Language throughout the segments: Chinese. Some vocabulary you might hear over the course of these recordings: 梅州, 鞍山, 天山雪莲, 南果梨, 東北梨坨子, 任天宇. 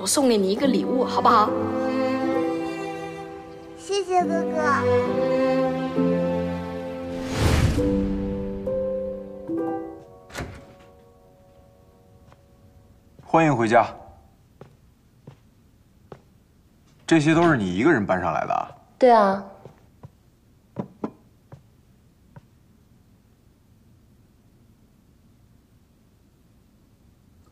我送给你一个礼物，好不好？谢谢哥哥。欢迎回家。这些都是你一个人搬上来的啊？对啊。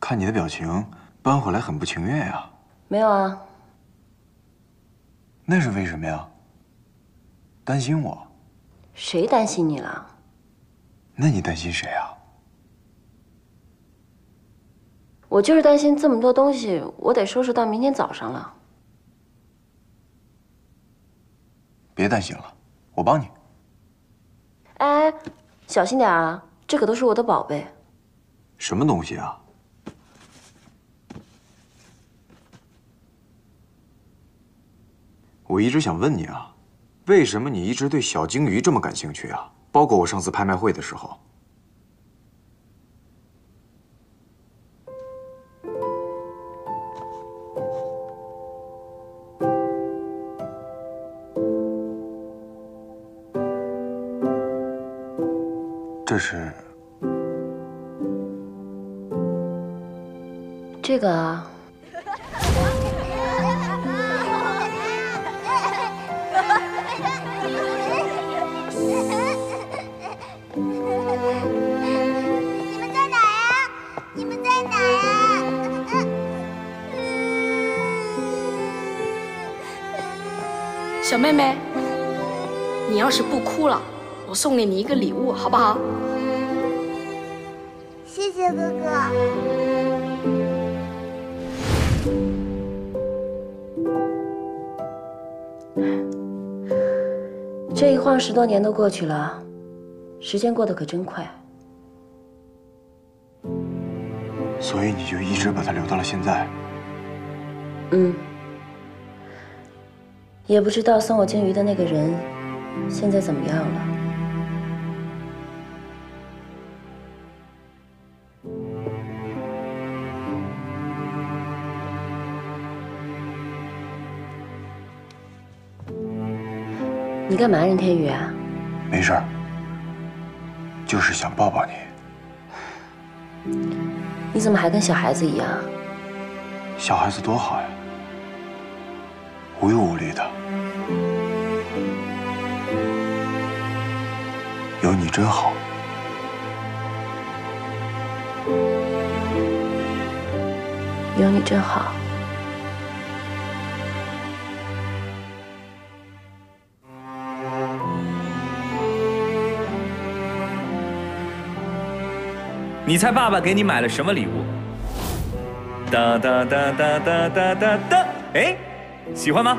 看你的表情，搬回来很不情愿呀。没有啊。那是为什么呀？担心我？谁担心你了？那你担心谁啊？我就是担心这么多东西，我得收拾到明天早上了。别担心了，我帮你。哎，小心点啊！这可都是我的宝贝。什么东西啊？ 我一直想问你啊，为什么你一直对小鲸鱼这么感兴趣啊？包括我上次拍卖会的时候。这是这个啊。 小妹妹，你要是不哭了，我送给你一个礼物，好不好？谢谢哥哥。这一晃10多年都过去了，时间过得可真快。所以你就一直把它留到了现在？嗯。 也不知道送我鲸鱼的那个人现在怎么样了。你干嘛，任天宇啊？没事儿，就是想抱抱你。你怎么还跟小孩子一样？小孩子多好呀。 无忧无虑的，有你真好。有你真好。你猜爸爸给你买了什么礼物？哒哒哒哒哒哒哒哒，哎。 喜欢吗？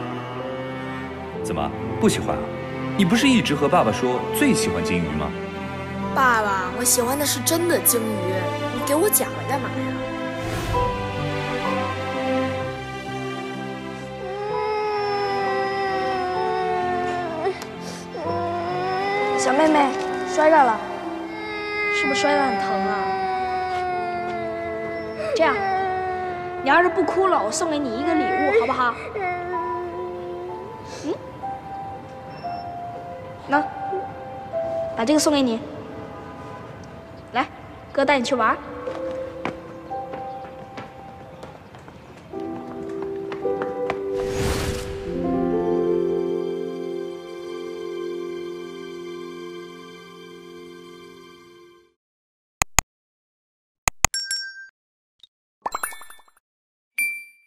怎么不喜欢啊？你不是一直和爸爸说最喜欢鲸鱼吗？爸爸，我喜欢的是真的鲸鱼，你给我假的干嘛呀？小妹妹摔着了，是不是摔得很疼啊？这样，你要是不哭了，我送给你一个礼物，好不好？ 那，把这个送给你。来，哥带你去玩。